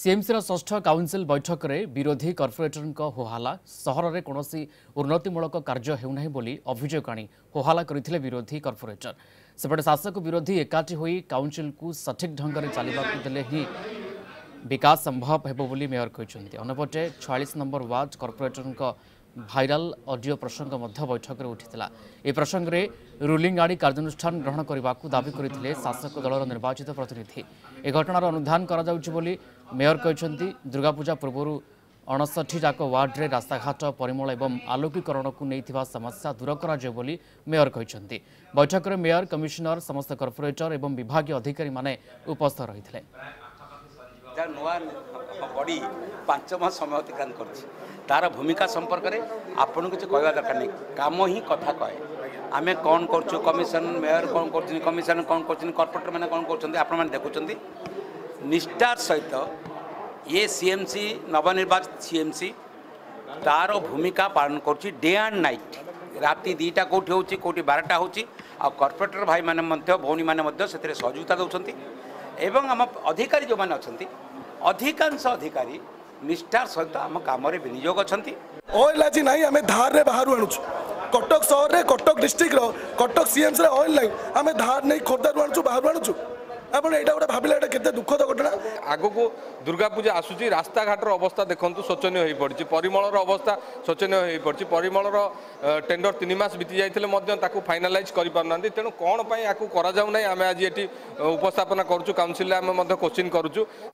CMC षष्ठ council बैठक में विरोधी कर्पोरेटर होहाला सहर में कौन उन्नतिमूलक कार्य होना बोली अभियोग आनी होहाला करथिले विरोधी कर्पोरेटर सेपटे शासक विरोधी एकाठी होई काउनसिल को सठिक ढंग से चलने देले ही विकास संभव हेबो बोली मेयर कहते। अन्यपटे 46 number ward corporator viral audio प्रसंग बैठक में उठिता। यह प्रसंग रे रूलिंग आनी कार्यानुष्ठान ग्रहण करने को दावी करते शासक दलर निर्वाचित प्रतिनिधि। ए घटनार अनुधान करा जाउछि बोली मेयर कहते। दुर्गापूजा पूर्व 59 जाक वार्ड रे रास्ताघाट परिमल एवं आलोकीकरण को लेकर समस्या दूर कर मेयर कहते। बैठक में मेयर कमिशनर समस्त कर्पोरेटर एवं विभागीय अधिकारी माने उपस्थित रही नुआ बड़ी 5 मास समय अतिक्रांत कर तार भूमिका संपर्क में आपन को कहवा दरकार नहीं। कम ही कथा कहे आम कौन कर कमिशन मेयर कौन कर कमिशनर कौन कर कर्पोरेटर मैंने कौन कर आप देखुं निष्ठार सहित ये सीएमसी नवनिर्वाचित सीएमसी तार भूमिका पालन कर डे एंड नाइट राति 2टा कौटी होची कौटी 12टा होची आ कर्पोरेटर भाई मैंने भौणी मैंने से सहयोगिता दौरान एवं आम अधिकारी जो मैंने अच्छा अधिकांश अधिकारी निष्ठार सहित आम कम विनियोग अच्छा ऑयल आज ना आम धार रे बाहर आणुच कटक सहर में Cuttack district Cuttack CMC oil ना आम धार नहीं खोर्धारू आणुचु बाहर आणुचु आपड़ा गोटे भाविले के दुखद घटना। आग को दुर्गा पूजा आसूची रास्ताघाटर अवस्था देखूँ शोचनीय हो पड़ी परिमलर अवस्था शोचनीय हो पड़ी परिमलर टेंडर 3 मास बीती जाते फाइनालाइज करना तेणु कौन पर आम आज ये उपस्थापना करुचु काउनसिल क्वेश्चन करुचु